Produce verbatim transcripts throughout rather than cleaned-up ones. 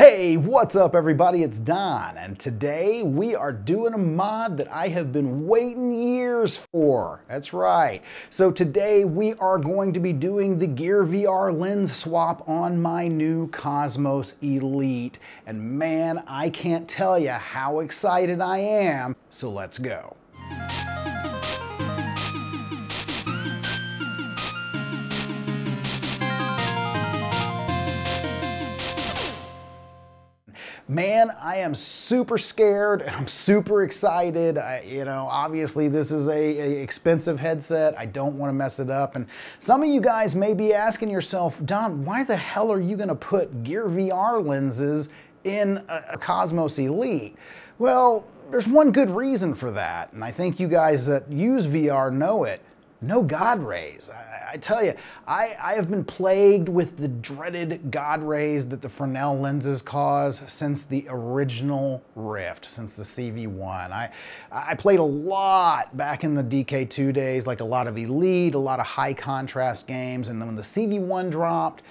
Hey, what's up everybody, it's Don, and today we are doing a mod that I have been waiting years for. That's right. So today we are going to be doing the Gear V R lens swap on my new Cosmos Elite. And man, I can't tell you how excited I am. So let's go. Man, I am super scared and I'm super excited. I, you know, obviously this is a, a expensive headset. I don't want to mess it up. And some of you guys may be asking yourself, Don, why the hell are you going to put Gear V R lenses in a, a Cosmos Elite? Well, there's one good reason for that. And I think you guys that use V R know it. No God rays. I, I tell you, I, I have been plagued with the dreaded God rays that the Fresnel lenses cause since the original Rift, since the C V one. I, I played a lot back in the D K two days, like a lot of Elite, a lot of high contrast games, and then when the C V one dropped,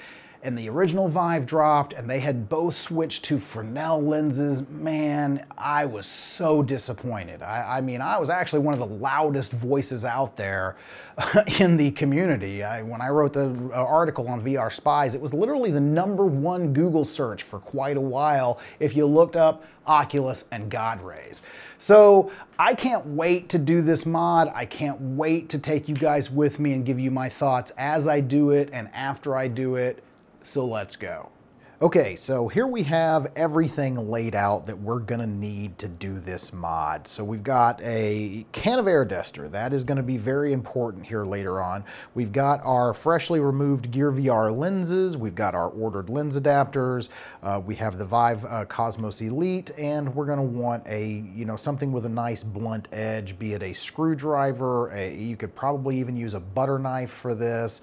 and the original Vive dropped, and they had both switched to Fresnel lenses, man, I was so disappointed. I, I mean, I was actually one of the loudest voices out there in the community. I, when I wrote the article on V R spies, it was literally the number one Google search for quite a while if you looked up Oculus and God rays. So I can't wait to do this mod. I can't wait to take you guys with me and give you my thoughts as I do it and after I do it. So let's go. Okay, so here we have everything laid out that we're gonna need to do this mod. So we've got a can of air duster. That is gonna be very important here later on. We've got our freshly removed Gear V R lenses. We've got our ordered lens adapters. Uh, we have the Vive uh, Cosmos Elite, and we're gonna want a, you know, something with a nice blunt edge, be it a screwdriver. A, you could probably even use a butter knife for this.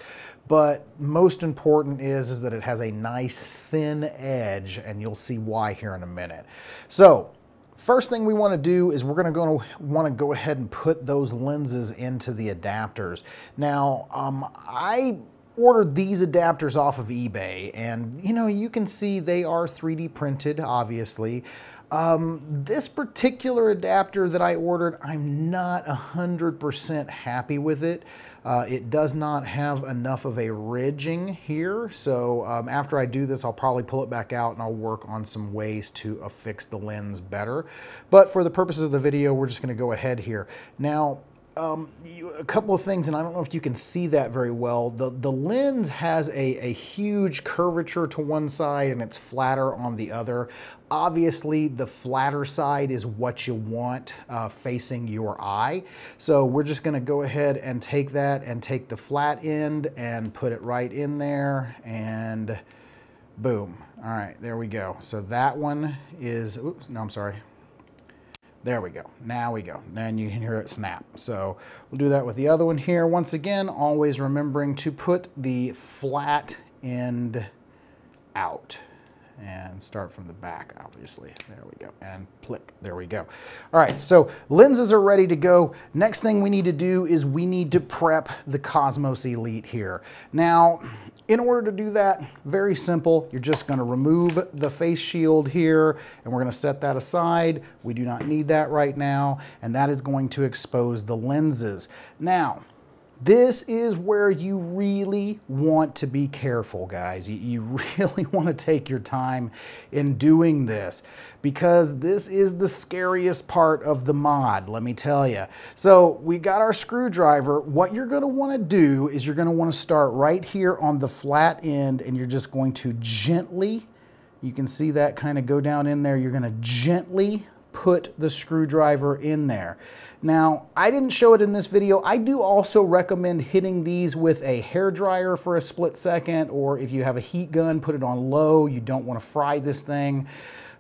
But most important is, is that it has a nice thin edge, and you'll see why here in a minute. So first thing we want to do is we're going to go want to go ahead and put those lenses into the adapters. Now um, I ordered these adapters off of eBay, and you know, you can see they are three D printed, obviously. Um, this particular adapter that I ordered, I'm not one hundred percent happy with it. Uh, it does not have enough of a ridging here, so um, after I do this, I'll probably pull it back out and I'll work on some ways to affix the lens better. But for the purposes of the video, we're just going to go ahead here. Now, Um, you, a couple of things, and I don't know if you can see that very well. The, the lens has a, a huge curvature to one side, and it's flatter on the other. Obviously, the flatter side is what you want uh, facing your eye. So we're just going to go ahead and take that and take the flat end and put it right in there, and boom. All right, there we go. So that one is, oops, no, I'm sorry. There we go. Now we go. And you can hear it snap. So we'll do that with the other one here. Once again, always remembering to put the flat end out and start from the back, obviously. There we go. And click. There we go. All right. So lenses are ready to go. Next thing we need to do is we need to prep the Cosmos Elite here. Now, in order to do that, very simple. You're just going to remove the face shield here, and we're going to set that aside. We do not need that right now, and that is going to expose the lenses. Now, this is where you really want to be careful, guys. You, you really want to take your time in doing this, because this is the scariest part of the mod, let me tell you. So we got our screwdriver. What you're going to want to do is you're going to want to start right here on the flat end, and you're just going to gently, you can see that kind of go down in there, you're going to gently put the screwdriver in there. Now, I didn't show it in this video. I do also recommend hitting these with a hairdryer for a split second, or if you have a heat gun, put it on low. You don't want to fry this thing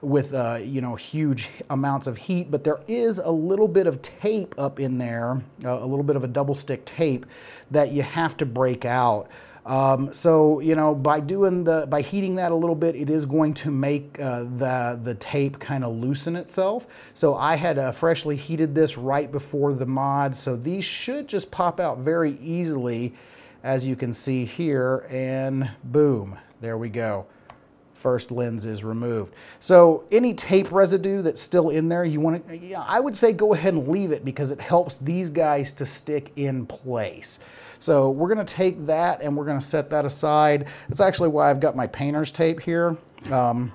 with uh, you know, huge amounts of heat, but there is a little bit of tape up in there, uh, a little bit of a double stick tape that you have to break out. Um, so, you know, by doing the, by heating that a little bit, it is going to make uh, the, the tape kind of loosen itself. So I had uh, freshly heated this right before the mod. So these should just pop out very easily, as you can see here, and boom, there we go. first lens is removed. So any tape residue that's still in there, you want to, I would say go ahead and leave it because it helps these guys to stick in place. So we're going to take that and we're going to set that aside. That's actually why I've got my painter's tape here. Um,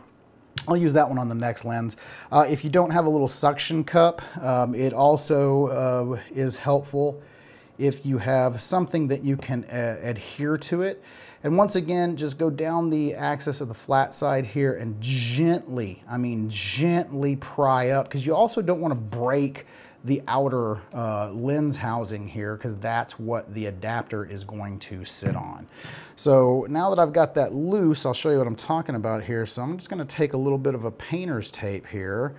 I'll use that one on the next lens. Uh, if you don't have a little suction cup, um, it also uh, is helpful if you have something that you can uh, adhere to it. And once again, just go down the axis of the flat side here and gently, I mean gently pry up, because you also don't want to break the outer uh, lens housing here, because that's what the adapter is going to sit on. So now that I've got that loose, I'll show you what I'm talking about here. So I'm just going to take a little bit of a painter's tape here.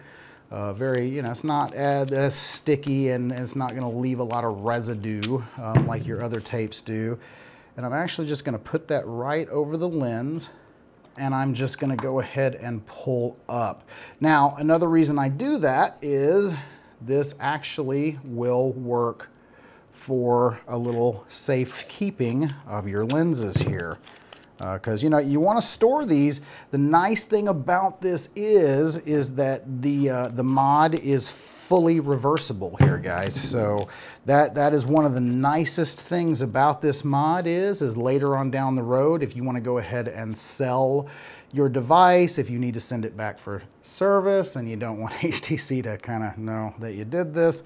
Uh, very, you know, it's not as uh, sticky and it's not going to leave a lot of residue um, like your other tapes do. And I'm actually just going to put that right over the lens. And I'm just going to go ahead and pull up. Now, another reason I do that is this actually will work for a little safekeeping of your lenses here. Because, uh, you know, you want to store these. The nice thing about this is, is that the, uh, the mod is fully reversible here, guys. So that, that is one of the nicest things about this mod is, is later on down the road, if you want to go ahead and sell your device, if you need to send it back for service and you don't want H T C to kind of know that you did this,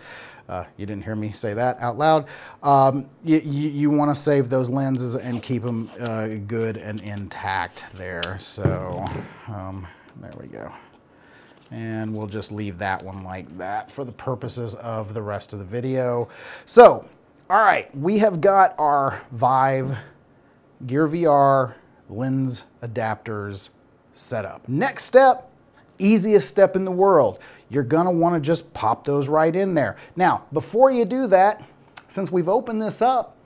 uh, you didn't hear me say that out loud, um, you, you, you want to save those lenses and keep them uh, good and intact there. So um, there we go. And we'll just leave that one like that for the purposes of the rest of the video. So, all right, we have got our Vive Gear V R lens adapters set up. Next step, easiest step in the world. You're gonna wanna just pop those right in there. Now, before you do that, since we've opened this up,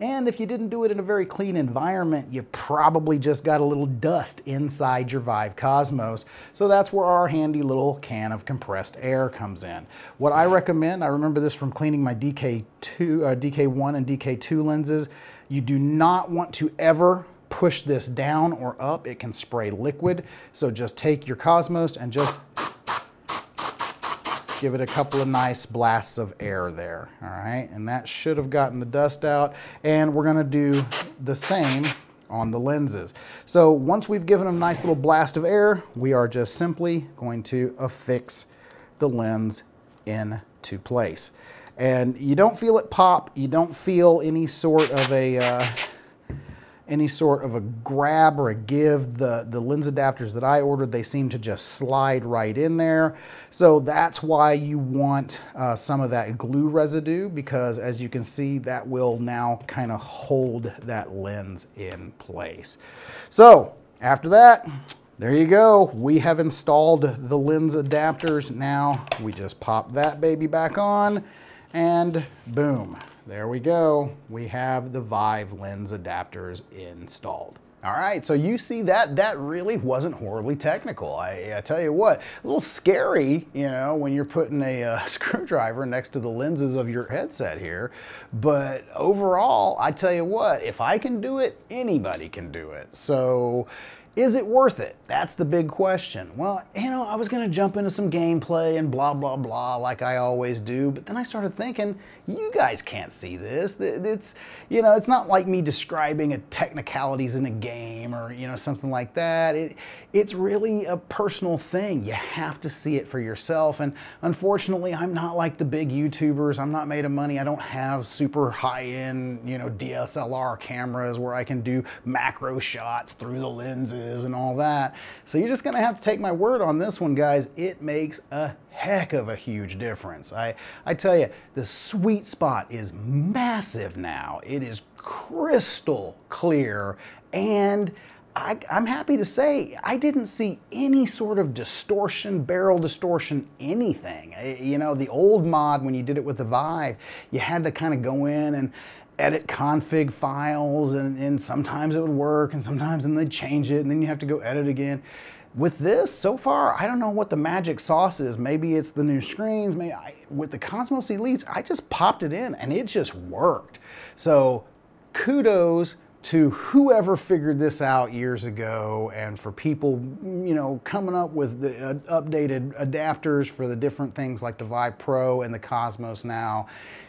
and if you didn't do it in a very clean environment, you probably just got a little dust inside your Vive Cosmos. So that's where our handy little can of compressed air comes in. What I recommend, I remember this from cleaning my D K two, uh, D K one and D K two lenses, you do not want to ever push this down or up. It can spray liquid. So just take your Cosmos and just give it a couple of nice blasts of air there, all right? And that should have gotten the dust out. And we're gonna do the same on the lenses. So once we've given them a nice little blast of air, we are just simply going to affix the lens into place. And you don't feel it pop, you don't feel any sort of a, uh, any sort of a grab or a give. The, the lens adapters that I ordered, they seem to just slide right in there. So that's why you want uh, some of that glue residue, because as you can see, that will now kind of hold that lens in place. So after that, there you go. We have installed the lens adapters. Now we just pop that baby back on and boom. There we go. We have the Vive lens adapters installed. All right, so you see that, that really wasn't horribly technical. I, I tell you what, a little scary, you know, when you're putting a uh, screwdriver next to the lenses of your headset here. But overall, I tell you what, if I can do it, anybody can do it. So, is it worth it? That's the big question. Well, you know, I was gonna jump into some gameplay and blah, blah, blah, like I always do, but then I started thinking, you guys can't see this. It's, you know, it's not like me describing a technicalities in a game or, you know, something like that. It, it's really a personal thing. You have to see it for yourself. And unfortunately, I'm not like the big YouTubers. I'm not made of money. I don't have super high-end, you know, D S L R cameras where I can do macro shots through the lenses and all that. So you're just gonna have to take my word on this one, guys. It makes a heck of a huge difference. I, I tell you, the sweet spot is massive now. It is crystal clear, and I, I'm happy to say I didn't see any sort of distortion, barrel distortion, anything. I, you know, the old mod, when you did it with the Vive, you had to kind of go in and edit config files, and, and sometimes it would work, and sometimes then they'd change it, and then you have to go edit again. With this, so far, I don't know what the magic sauce is. Maybe it's the new screens. Maybe I, with the Cosmos Elites, I just popped it in, and it just worked. So kudos to whoever figured this out years ago, and for people, you know, coming up with the uh, updated adapters for the different things like the Vive Pro and the Cosmos now.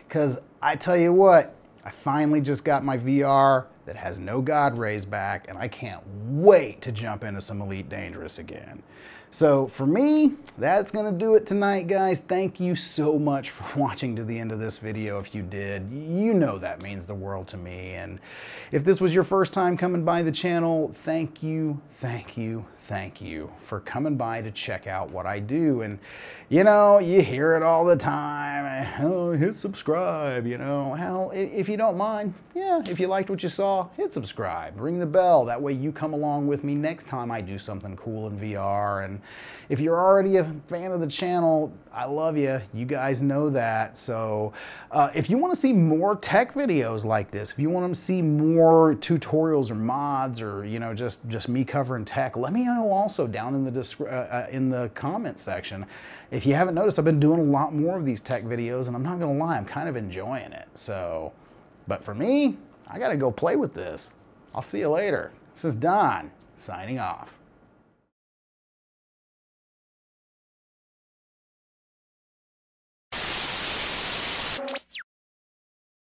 Because I tell you what, I finally just got my V R that has no God rays back, and I can't wait to jump into some Elite Dangerous again. So for me, that's gonna do it tonight, guys. Thank you so much for watching to the end of this video. If you did, you know that means the world to me. And if this was your first time coming by the channel, thank you, thank you, thank you for coming by to check out what I do. And you know, you hear it all the time, oh, hit subscribe, you know. Hell, if you don't mind, yeah, if you liked what you saw, hit subscribe, ring the bell. That way you come along with me next time I do something cool in V R. And if you're already a fan of the channel, I love you, you guys know that. So uh, if you want to see more tech videos like this, if you want to see more tutorials or mods, or you know, just just me covering tech, let me know. Also down in the uh, in the comment section. If you haven't noticed, I've been doing a lot more of these tech videos, and I'm not gonna lie, I'm kind of enjoying it. So, but for me, I gotta go play with this. I'll see you later. This is Don signing off.